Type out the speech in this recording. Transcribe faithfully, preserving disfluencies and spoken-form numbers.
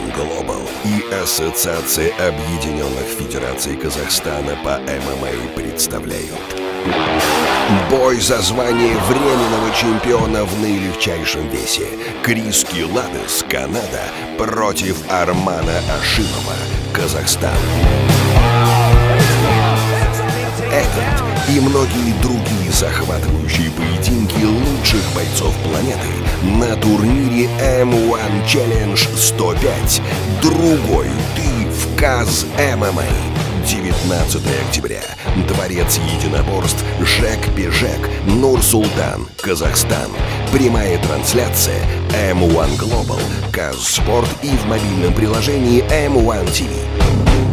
эм один Global и Ассоциация Объединенных Федераций Казахстана по эм эм а представляют бой за звание временного чемпиона в наилегчайшем весе. Крис Келадес, Канада, против Армана Ашимова, Казахстан. Этот и многие другие захватывающие поединки лучших бойцов планеты на турнире эм один Challenge сто пять. Другой ты в Каз эм эм а. девятнадцатого октября. Дворец единоборств Жек-Бежек, Нур-Султан, Казахстан. Прямая трансляция эм один Global, KazSport и в мобильном приложении эм один ти ви.